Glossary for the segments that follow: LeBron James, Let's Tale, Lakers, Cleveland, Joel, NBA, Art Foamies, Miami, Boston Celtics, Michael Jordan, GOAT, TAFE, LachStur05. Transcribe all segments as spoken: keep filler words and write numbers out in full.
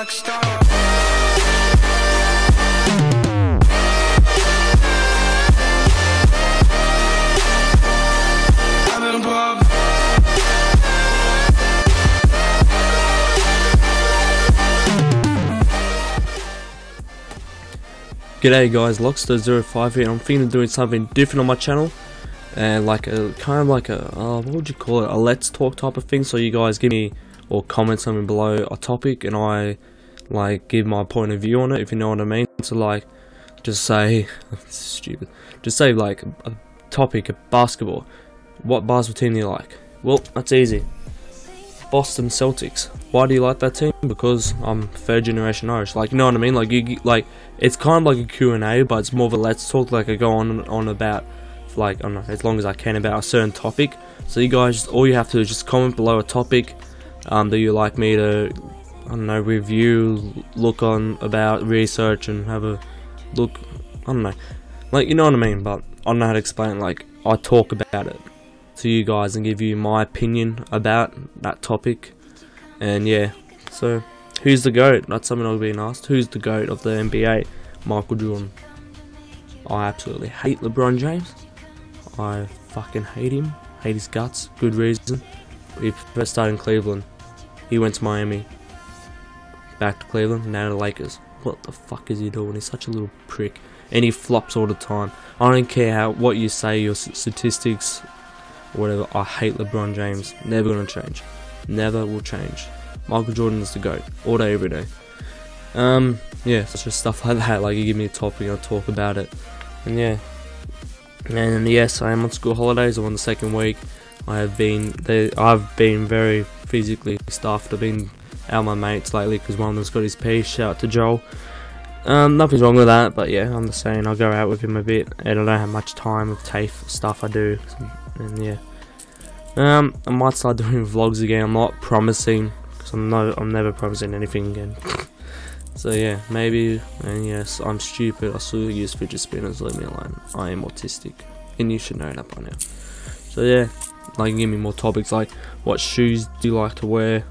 Lockstar. G'day guys, LachStur zero five here. I'm thinking of doing something different on my channel, and like a kind of like a uh, what would you call it, a let's talk type of thing. So you guys give me or comment something below a topic, and I like give my point of view on it, if you know what I mean. So like, just say stupid, just say like a topic of basketball. What basketball team do you like? Well, that's easy. Boston Celtics. Why do you like that team? Because I'm third generation Irish. Like, you know what I mean? Like you like, it's kind of like a Q and A, but it's more of a let's talk. Like I go on on about, like, I don't know, as long as I can about a certain topic. So you guys, all you have to do is just comment below a topic um, that you like me to, I don't know, review, look on about, research, and have a look. I don't know, like, you know what I mean. But I don't know how to explain it. Like, I talk about it to you guys and give you my opinion about that topic. And yeah, so who's the GOAT? That's something I've been asked. Who's the GOAT of the N B A? Michael Jordan. I absolutely hate LeBron James. I fucking hate him. Hate his guts. Good reason. He first started in Cleveland. He went to Miami. Back to Cleveland. Now to Lakers. What the fuck is he doing? He's such a little prick. And he flops all the time. I don't care how what you say, your statistics, whatever. I hate LeBron James. Never gonna change. Never will change. Michael Jordan is the GOAT. All day, every day. Um, yeah, so it's just stuff like that. Like, you give me a topic and I'll talk about it. And yeah. And yes, I am on school holidays. I'm on the second week. I have been they, I've been very physically stuffed. I've been out with my mates lately because one of them's got his piece. Shout out to Joel. Um, nothing's wrong with that, but yeah, I'm just saying, I'll go out with him a bit, and I don't know how much time of TAFE stuff I do. And yeah, um, I might start doing vlogs again. I'm not promising, because I'm no, I'm never promising anything again. So yeah, maybe. And yes, I'm stupid. I still use fidget spinners. Leave me alone. I am autistic, and you should know that by now. So yeah, like, give me more topics, like what shoes do you like to wear?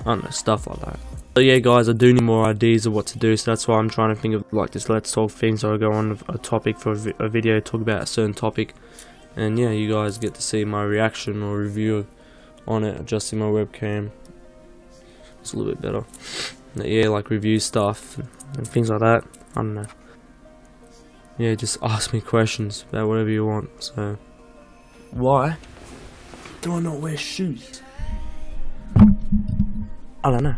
I don't know, stuff like that. So yeah, guys, I do need more ideas of what to do, so that's why I'm trying to think of like this let's talk thing. So I go on a topic for a, vi a video, talk about a certain topic. And yeah, you guys get to see my reaction or review on it. Adjusting my webcam, it's a little bit better. Yeah, like review stuff and things like that. I don't know. Yeah, just ask me questions about whatever you want. So, why do I not wear shoes? I don't know.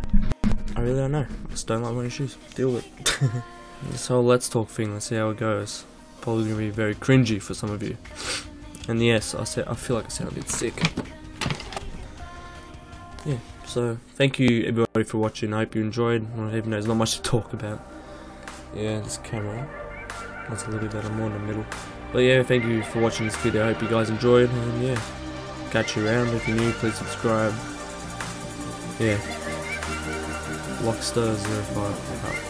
I really don't know. I just don't like wearing shoes. Deal with it. This whole let's talk thing. Let's see how it goes. Probably gonna be very cringy for some of you. And yes, I said I feel like I sound a bit sick. Yeah. So, thank you everybody for watching. I hope you enjoyed. Even though there's not much to talk about. Yeah, this camera. That's a little bit better, more in the middle. But yeah, thank you for watching this video. I hope you guys enjoyed. And yeah, catch you around. If you're new, please subscribe. Yeah. LachStur zero five.